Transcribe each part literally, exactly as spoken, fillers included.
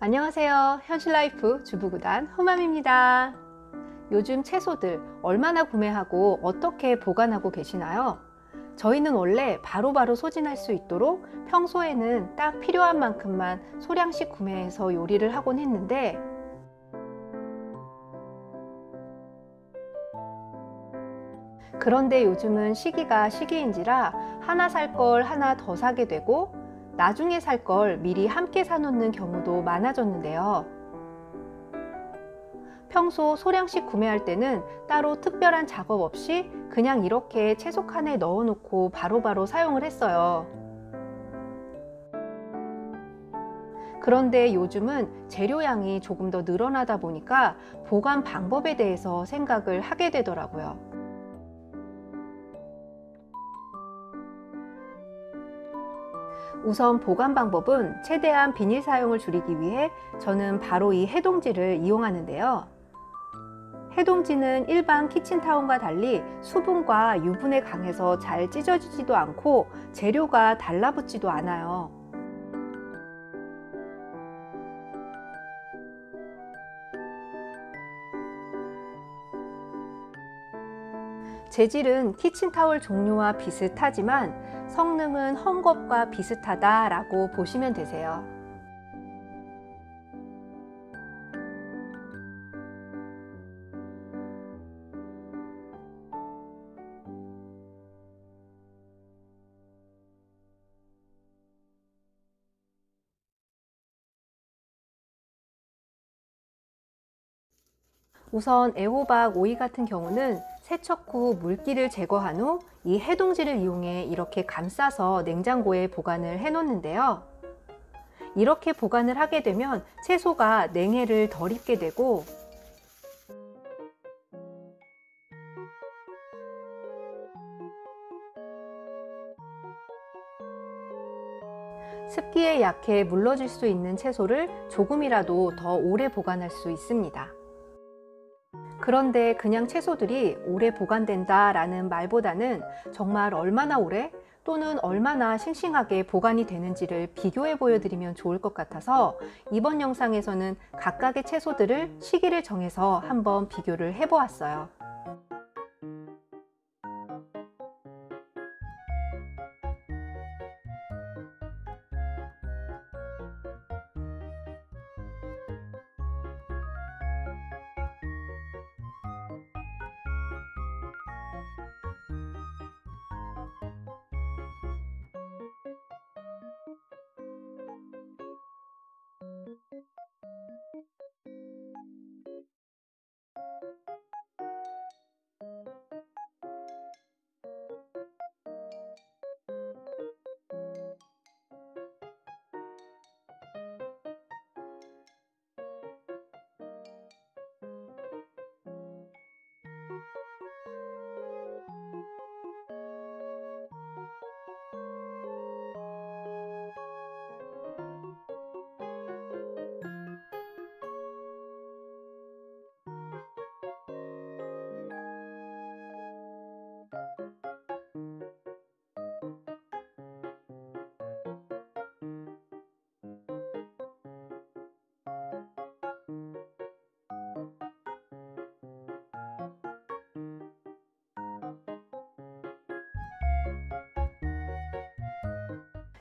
안녕하세요. 현실라이프 주부구단 허맘입니다. 요즘 채소들 얼마나 구매하고 어떻게 보관하고 계시나요? 저희는 원래 바로바로 소진할 수 있도록 평소에는 딱 필요한 만큼만 소량씩 구매해서 요리를 하곤 했는데, 그런데 요즘은 시기가 시기인지라 하나 살 걸 하나 더 사게 되고 나중에 살 걸 미리 함께 사놓는 경우도 많아졌는데요. 평소 소량씩 구매할 때는 따로 특별한 작업 없이 그냥 이렇게 채소칸에 넣어놓고 바로바로 사용을 했어요. 그런데 요즘은 재료량이 조금 더 늘어나다 보니까 보관 방법에 대해서 생각을 하게 되더라고요. 우선 보관 방법은 최대한 비닐 사용을 줄이기 위해 저는 바로 이 해동지를 이용하는데요. 해동지는 일반 키친타올과 달리 수분과 유분에 강해서 잘 찢어지지도 않고 재료가 달라붙지도 않아요. 재질은 키친타올 종류와 비슷하지만 성능은 헝겊과 비슷하다 라고 보시면 되세요. 우선 애호박, 오이 같은 경우는 세척 후 물기를 제거한 후 이 해동지를 이용해 이렇게 감싸서 냉장고에 보관을 해 놓는데요. 이렇게 보관을 하게 되면 채소가 냉해를 덜 입게 되고 습기에 약해 물러질 수 있는 채소를 조금이라도 더 오래 보관할 수 있습니다. 그런데 그냥 채소들이 오래 보관된다 라는 말보다는 정말 얼마나 오래 또는 얼마나 싱싱하게 보관이 되는지를 비교해 보여드리면 좋을 것 같아서 이번 영상에서는 각각의 채소들을 시기를 정해서 한번 비교를 해보았어요.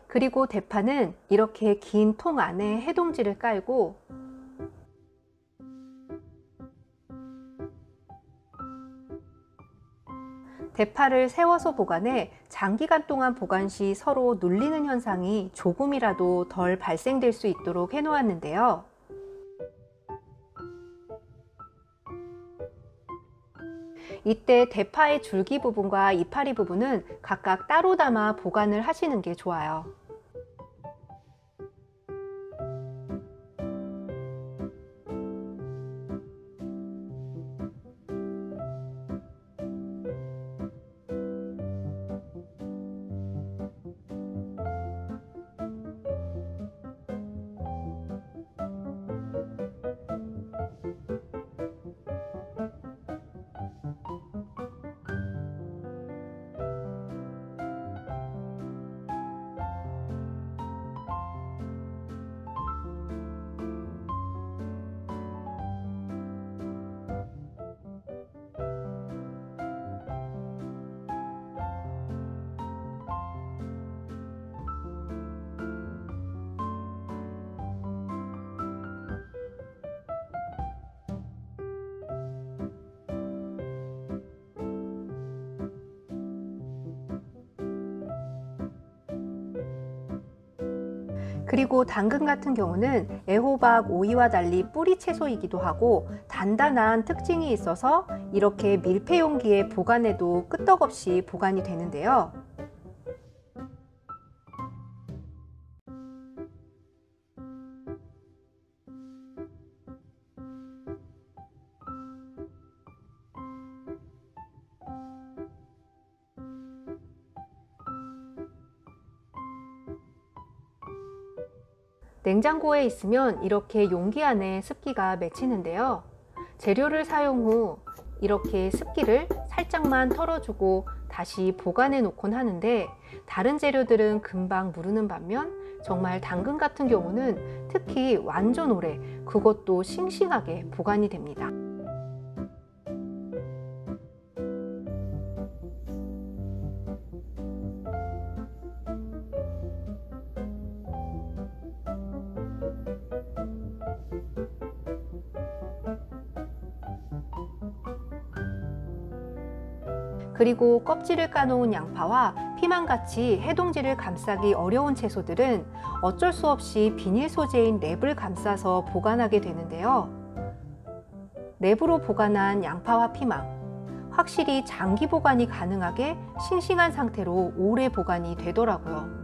그리고 대파는 이렇게 긴 통 안에 해동지를 깔고 대파를 세워서 보관해 장기간 동안 보관 시 서로 눌리는 현상이 조금이라도 덜 발생될 수 있도록 해놓았는데요. 이때 대파의 줄기 부분과 이파리 부분은 각각 따로 담아 보관을 하시는 게 좋아요. 그리고 당근 같은 경우는 애호박, 오이와 달리 뿌리 채소이기도 하고 단단한 특징이 있어서 이렇게 밀폐 용기에 보관해도 끄떡없이 보관이 되는데요. 냉장고에 있으면 이렇게 용기 안에 습기가 맺히는데요. 재료를 사용 후 이렇게 습기를 살짝만 털어주고 다시 보관해 놓곤 하는데, 다른 재료들은 금방 무르는 반면 정말 당근 같은 경우는 특히 완전 오래, 그것도 싱싱하게 보관이 됩니다. 그리고 껍질을 까놓은 양파와 피망같이 해동지를 감싸기 어려운 채소들은 어쩔 수 없이 비닐 소재인 랩을 감싸서 보관하게 되는데요. 랩으로 보관한 양파와 피망, 확실히 장기 보관이 가능하게 싱싱한 상태로 오래 보관이 되더라고요.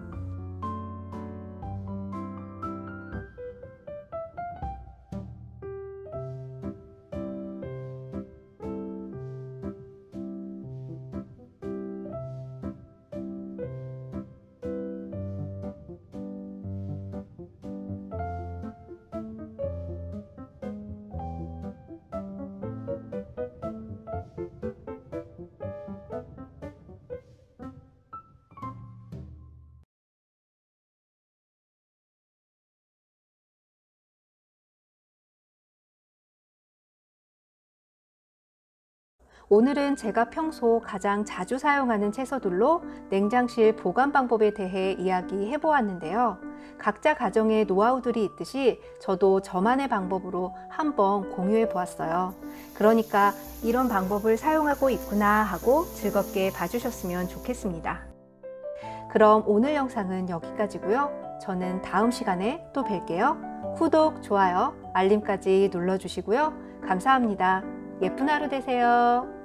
오늘은 제가 평소 가장 자주 사용하는 채소들로 냉장실 보관 방법에 대해 이야기해 보았는데요. 각자 가정에 노하우들이 있듯이 저도 저만의 방법으로 한번 공유해 보았어요. 그러니까 이런 방법을 사용하고 있구나 하고 즐겁게 봐주셨으면 좋겠습니다. 그럼 오늘 영상은 여기까지고요. 저는 다음 시간에 또 뵐게요. 구독, 좋아요, 알림까지 눌러주시고요. 감사합니다. 예쁜 하루 되세요.